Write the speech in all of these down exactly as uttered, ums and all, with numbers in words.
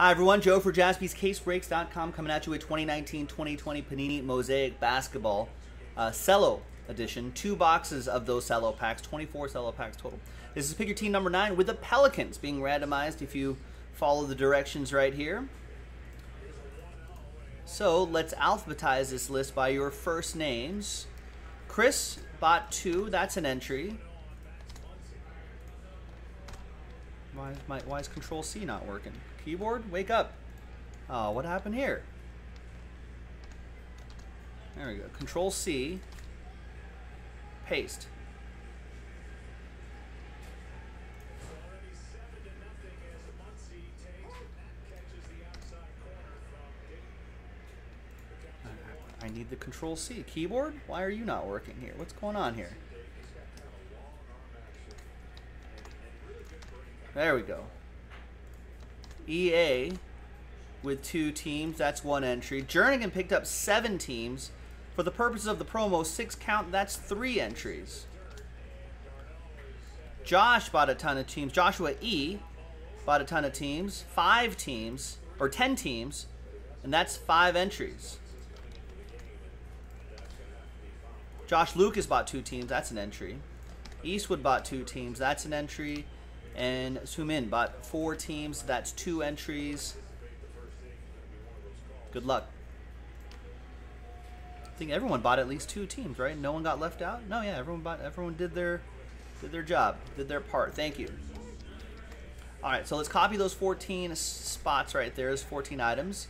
Hi everyone, Joe for Jaspys case breaks dot com coming at you with twenty nineteen twenty twenty Panini Mosaic Basketball uh, Cello Edition. Two boxes of those Cello packs, twenty-four Cello packs total. This is pick your team number nine with the Pelicans being randomized if you follow the directions right here. So let's alphabetize this list by your first names. Chris bought two, that's an entry. Why is, my, why is Control C not working? Keyboard, wake up. Oh, what happened here? There we go. Control C. Paste. I need the Control C. Keyboard, why are you not working here? What's going on here? There we go. E A with two teams. That's one entry. Jernigan picked up seven teams. For the purposes of the promo, six count. That's three entries. Josh bought a ton of teams. Joshua E. bought a ton of teams. Five teams, or ten teams, and that's five entries. Josh Lucas bought two teams. That's an entry. Eastwood bought two teams. That's an entry. And Sumin bought four teams. That's two entries. Good luck. I think everyone bought at least two teams, right? No one got left out? No, yeah, everyone bought. Everyone did their did their job, did their part. Thank you. All right, so let's copy those fourteen spots right there. There's fourteen items.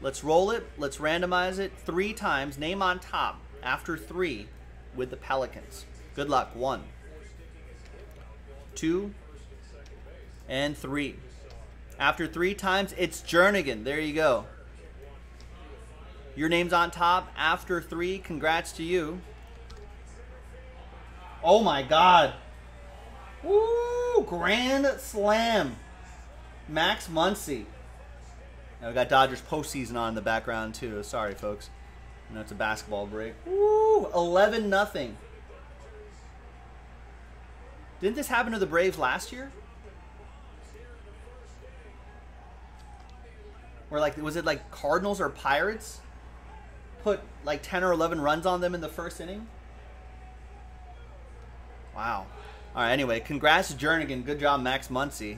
Let's roll it. Let's randomize it three times. Name on top after three with the Pelicans. Good luck. One, two. And three. After three times, it's Jernigan. There you go. Your name's on top after three. Congrats to you. Oh my God. Woo! Grand slam. Max Muncy. Now we got Dodgers postseason on in the background too. Sorry, folks. I know it's a basketball break. Woo! eleven nothing. Didn't this happen to the Braves last year? Or like, was it like Cardinals or Pirates put like ten or eleven runs on them in the first inning? Wow. All right, anyway, congrats to Jernigan. Good job, Max Muncy.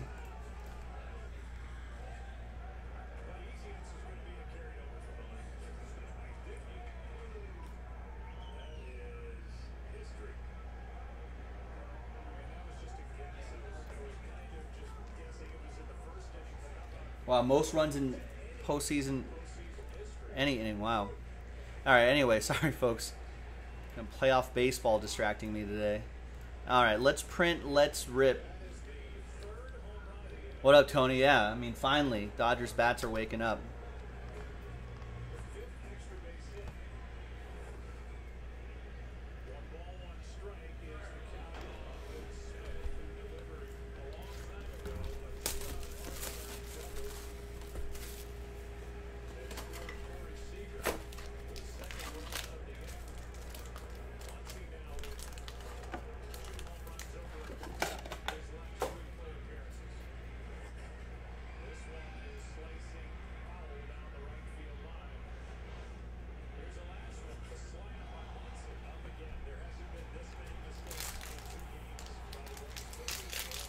Wow, most runs in postseason, any inning. Wow. All right. Anyway, sorry folks. And playoff baseball distracting me today. All right. Let's print. Let's rip. What up, Tony? Yeah. I mean, finally, Dodgers bats are waking up.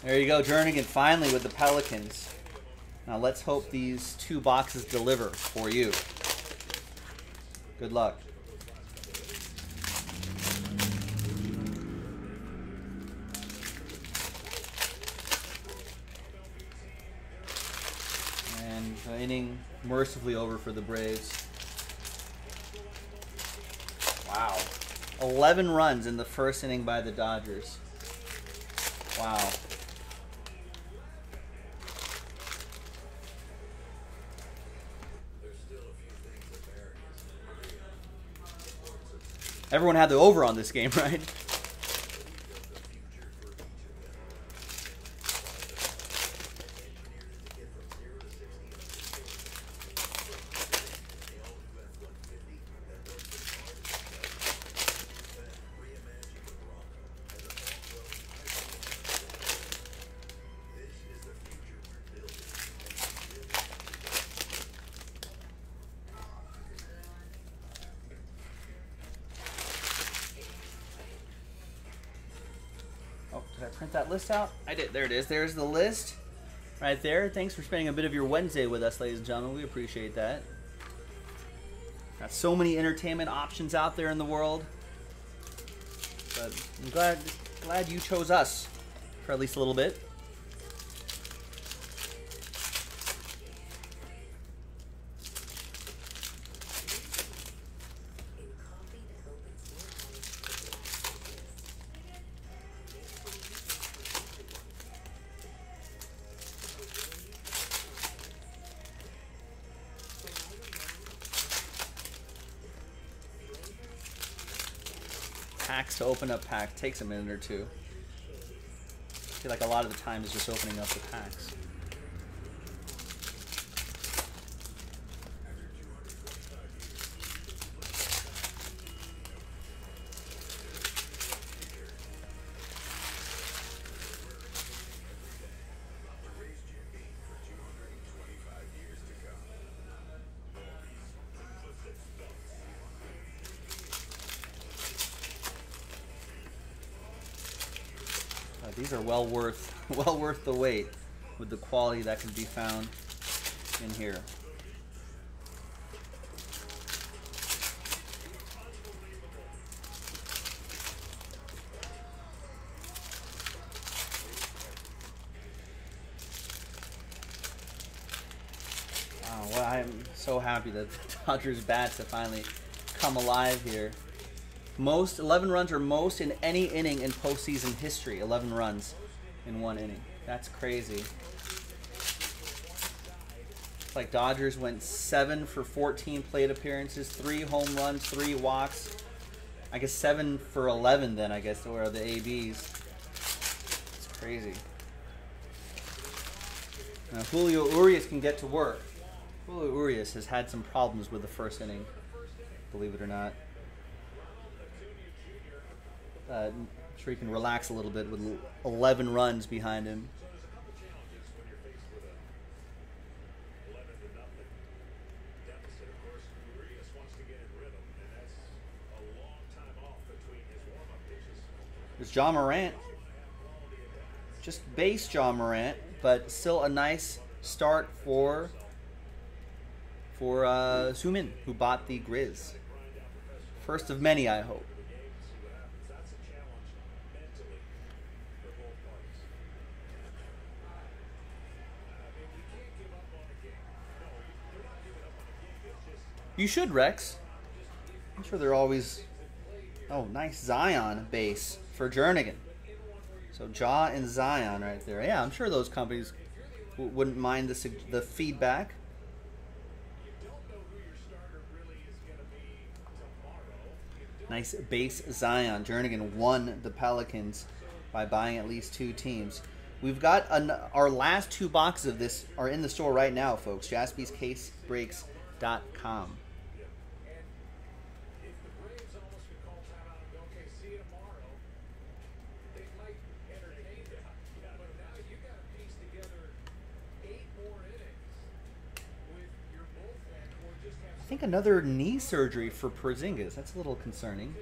There you go, Jernigan finally with the Pelicans. Now let's hope these two boxes deliver for you. Good luck. And the inning mercifully over for the Braves. Wow. eleven runs in the first inning by the Dodgers. Wow. Everyone had the over on this game, right? print that list out? I did. There it is. There's the list right there. Thanks for spending a bit of your Wednesday with us, ladies and gentlemen. We appreciate that. Got so many entertainment options out there in the world. But I'm glad, glad you chose us for at least a little bit. Packs to open up pack takes a minute or two. I feel like a lot of the time is just opening up the packs. These are well worth, well worth the wait with the quality that can be found in here. Wow, well, I'm so happy that the Dodgers bats have finally come alive here. Most eleven runs or most in any inning in postseason history. eleven runs in one inning. That's crazy. It's like Dodgers went seven for fourteen plate appearances, three home runs, three walks. I guess seven for eleven then, I guess, were the A Bs. It's crazy. Now Julio Urias can get to work. Julio Urias has had some problems with the first inning, believe it or not. Uh, I'm sure he can relax a little bit with eleven runs behind him. There's Ja Morant. Just base Ja Morant, but still a nice start for for uh, Sumin, who bought the Grizz. First of many, I hope. You should, Rex. I'm sure they're always... Oh, nice Zion base for Jernigan. So Ja and Zion right there. Yeah, I'm sure those companies w wouldn't mind the, the feedback. Nice base Zion. Jernigan won the Pelicans by buying at least two teams. We've got an, our last two boxes of this are in the store right now, folks. Jaspys casebreaks dot com. I think another knee surgery for Porzingis. That's a little concerning.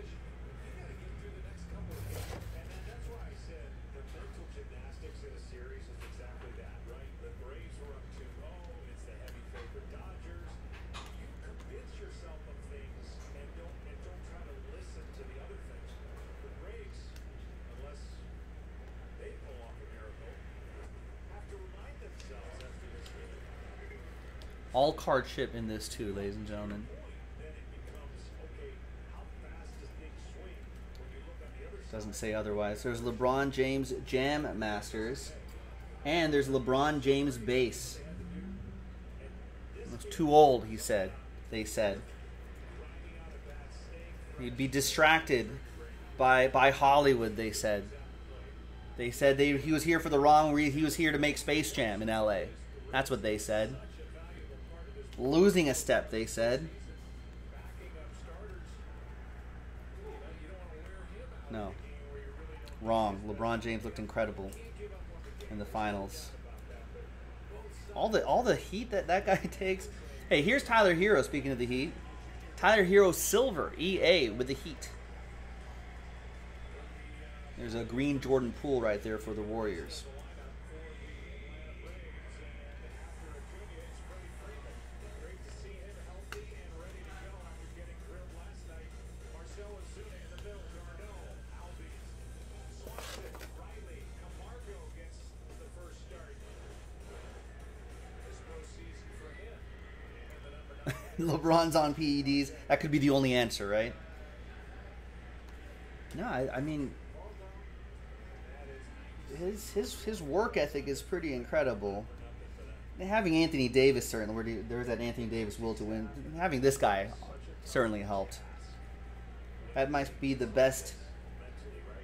All card ship in this too, ladies and gentlemen. Doesn't say otherwise. There's LeBron James Jam Masters, and there's LeBron James Base. Looks too old, he said. They said he'd be distracted by by Hollywood. They said. They said they he was here for the wrong reason. He was here to make Space Jam in L A. That's what they said. Losing a step, they said. No. Wrong. LeBron James looked incredible in the finals. All the all the heat that that guy takes. Hey, here's Tyler Herro, speaking of the Heat. Tyler Herro Silver, E A, with the Heat. There's a green Jordan Poole right there for the Warriors. LeBron's on P E Ds. That could be the only answer, right? No, I, I mean, his his his work ethic is pretty incredible. And having Anthony Davis certainly, where there's that Anthony Davis will to win. Having this guy certainly helped. That might be the best,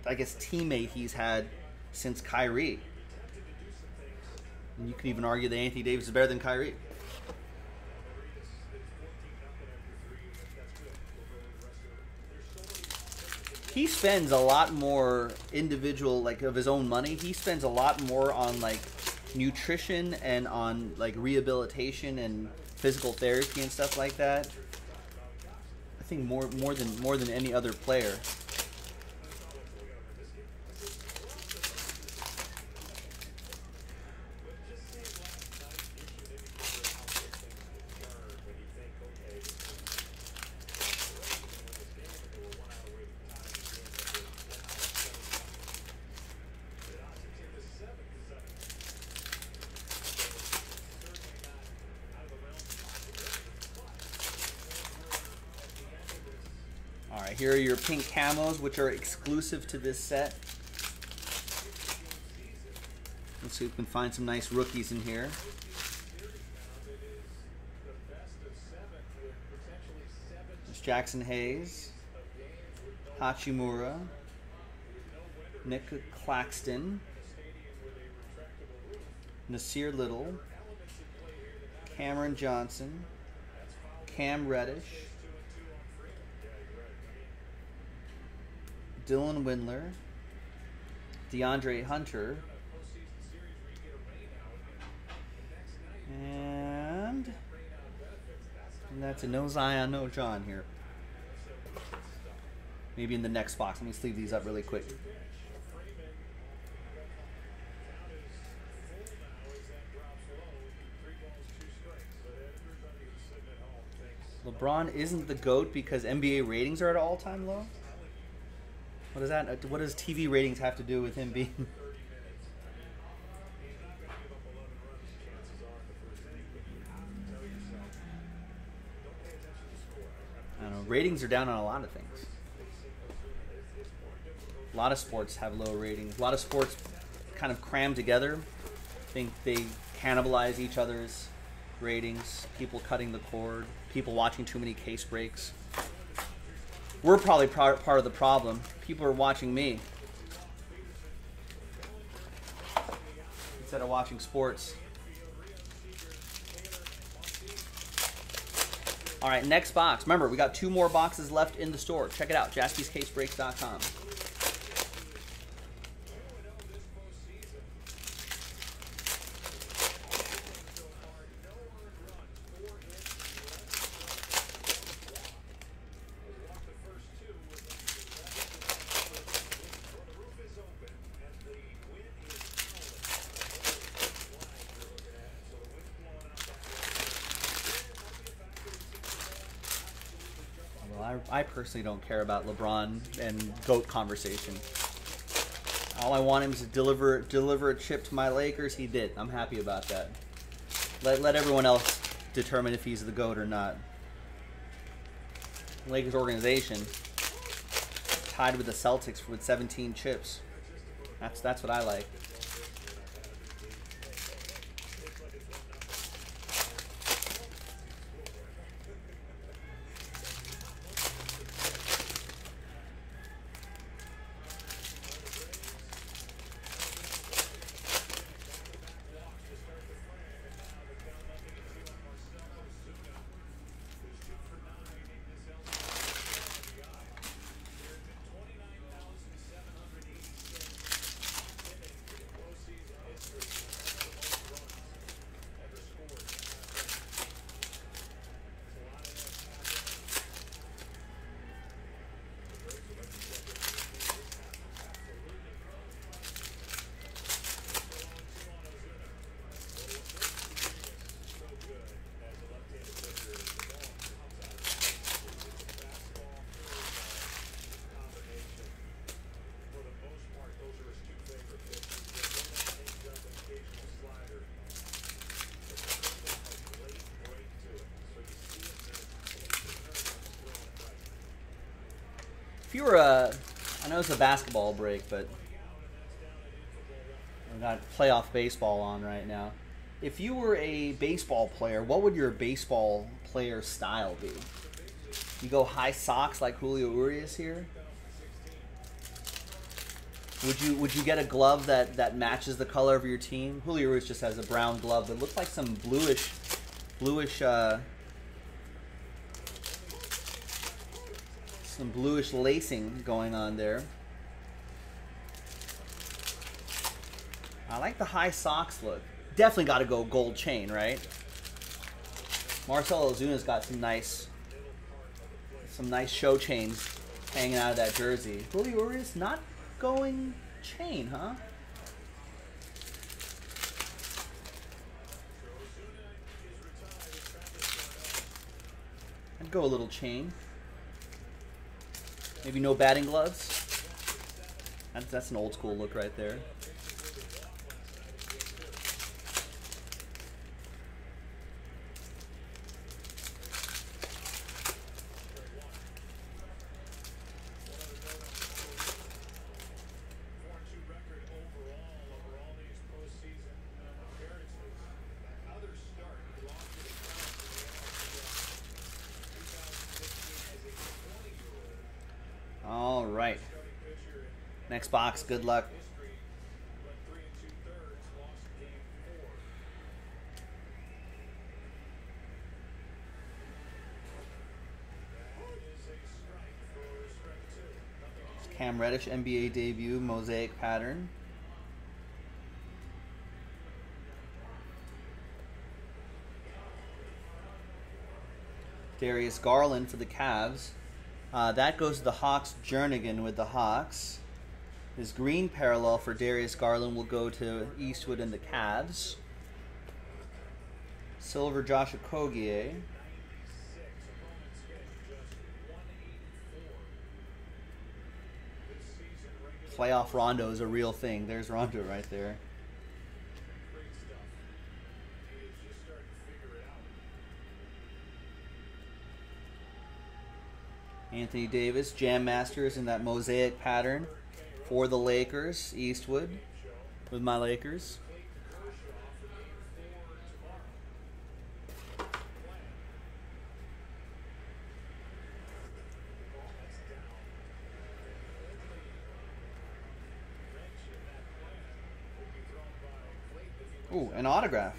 I guess, teammate he's had since Kyrie. And you could even argue that Anthony Davis is better than Kyrie. He spends a lot more individual, like, of his own money. He spends a lot more on, like, nutrition and on, like, rehabilitation and physical therapy and stuff like that. I think more more than more than any other player. Here are your pink camos, which are exclusive to this set. Let's see if we can find some nice rookies in here. There's Jackson Hayes, Hachimura, Nick Claxton, Nasir Little, Cameron Johnson, Cam Reddish, Dylan Windler, DeAndre Hunter, and, and that's a no Zion, no John here. Maybe in the next box. Let me sleeve these up really quick. LeBron isn't the GOAT because N B A ratings are at an all-time low? What does that? What does T V ratings have to do with him being? I don't know. Ratings are down on a lot of things. A lot of sports have low ratings. A lot of sports kind of cram together. I think they cannibalize each other's ratings. People cutting the cord. People watching too many case breaks. We're probably part of the problem. People are watching me instead of watching sports. All right, next box. Remember, we got two more boxes left in the store. Check it out, Jaspys casebreaks dot com. I personally don't care about LeBron and GOAT conversation. All I want him is to deliver deliver a chip to my Lakers. He did. I'm happy about that. Let, let everyone else determine if he's the GOAT or not. Lakers organization tied with the Celtics with seventeen chips. That's, that's what I like. If you were a, I know it's a basketball break, but we've got playoff baseball on right now. If you were a baseball player, what would your baseball player style be? You go high socks like Julio Urias here? Would you would you get a glove that, that matches the color of your team? Julio Urias just has a brown glove that looks like some bluish, bluish, uh, some bluish lacing going on there. I like the high socks look. Definitely got to go gold chain, right? Marcelo Zuna's got some nice, some nice show chains hanging out of that jersey. Julio Urias not going chain, huh? I'd go a little chain. Maybe no batting gloves. That's, that's an old school look right there. Next box, good luck. Cam Reddish, N B A debut, mosaic pattern. Darius Garland for the Cavs. Uh, that goes to the Hawks, Jernigan with the Hawks. This green parallel for Darius Garland will go to Eastwood and the Cavs. Silver Josh Okogie. Playoff Rondo is a real thing. There's Rondo right there. Anthony Davis, Jam Masters in that mosaic pattern. For the Lakers, Eastwood, with my Lakers. Ooh, an autograph.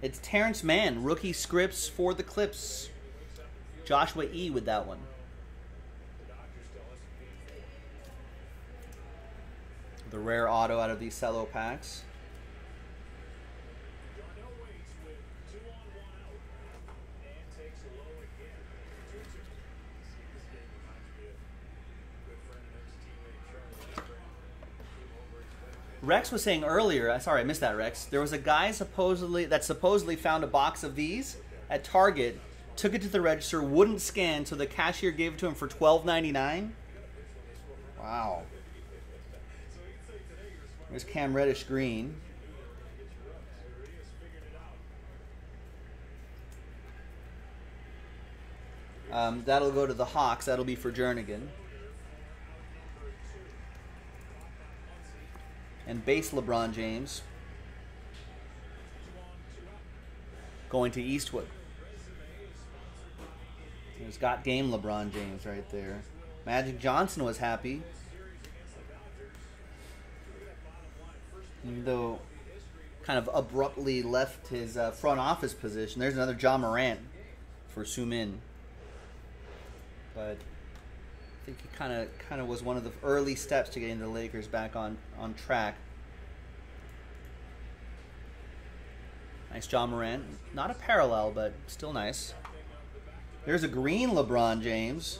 It's Terrence Mann, rookie scripts for the Clips. Joshua E. with that one. The rare auto out of these cello packs. Rex was saying earlier, I'm sorry I missed that, Rex. There was a guy supposedly that supposedly found a box of these at Target, took it to the register, wouldn't scan, so the cashier gave it to him for twelve ninety-nine. Wow. There's Cam Reddish green. Um, that'll go to the Hawks. That'll be for Jernigan. And base LeBron James going to Eastwood. There's got game LeBron James right there. Magic Johnson was happy. Even though kind of abruptly left his uh, front office position. There's another Ja Morant for Sumin. But I think he kind of kind of was one of the early steps to getting the Lakers back on, on track. Nice Ja Morant. Not a parallel, but still nice. There's a green LeBron James.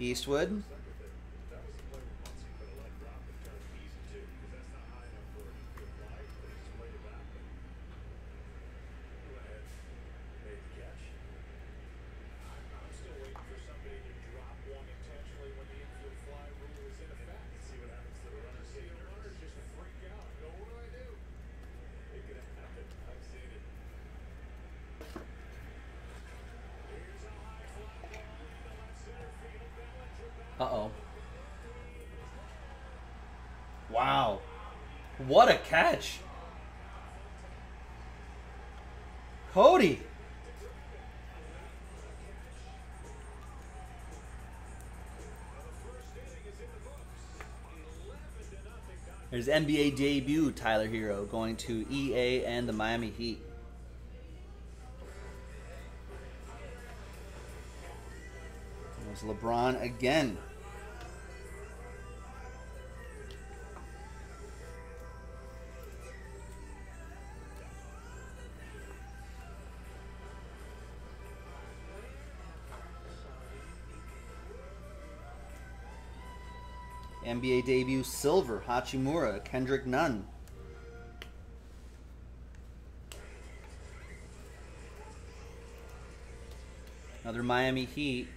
Eastwood. Uh-oh. Wow. What a catch. Cody. There's N B A debut Tyler Herro going to E A and the Miami Heat. There's LeBron again. N B A debut silver, Hachimura, Kendrick Nunn. Another Miami Heat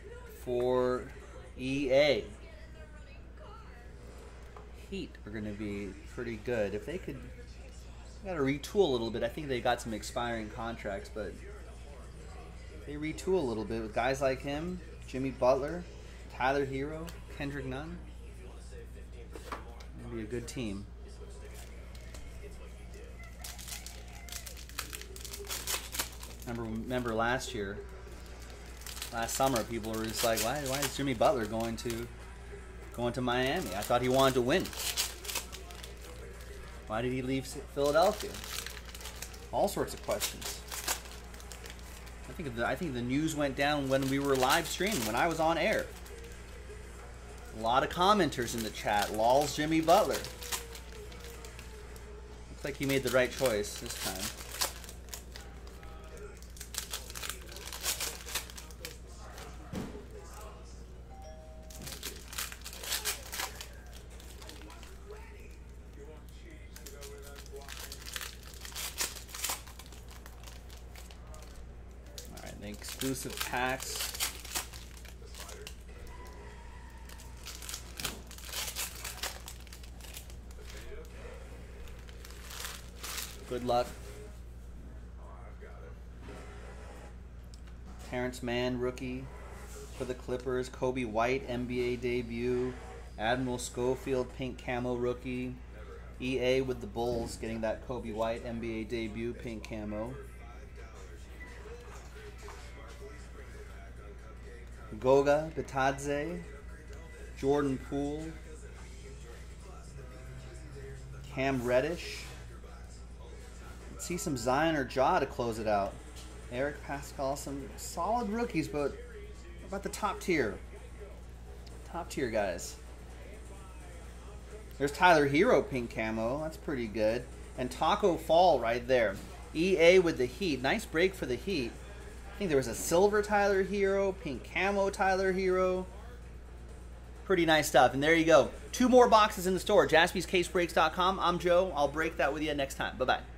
for E A. Heat are going to be pretty good. If they could, got to retool a little bit. I think they got some expiring contracts, but if they retool a little bit with guys like him, Jimmy Butler, Tyler Herro, Kendrick Nunn. Be a good team. Remember, remember last year, last summer, people were just like, "Why, why is Jimmy Butler going to going to Miami? I thought he wanted to win. Why did he leave Philadelphia?" All sorts of questions. I think the, I think the news went down when we were live streaming, when I was on air. A lot of commenters in the chat. Lol's Jimmy Butler. Looks like he made the right choice this time. All right, the exclusive packs. Good luck. Terrence Mann, rookie for the Clippers. Coby White, N B A debut. Admiral Schofield, pink camo rookie. E A with the Bulls getting that Coby White, N B A debut, pink camo. Goga Bitadze, Jordan Poole, Cam Reddish. See some Zion or Ja to close it out. Eric Pascal, some solid rookies, but about the top tier. Top tier guys. There's Tyler Herro, pink camo. That's pretty good. And Taco Fall right there. E A with the Heat. Nice break for the Heat. I think there was a silver Tyler Herro, pink camo Tyler Herro. Pretty nice stuff. And there you go. Two more boxes in the store. Jaspys case breaks dot com. I'm Joe. I'll break that with you next time. Bye-bye.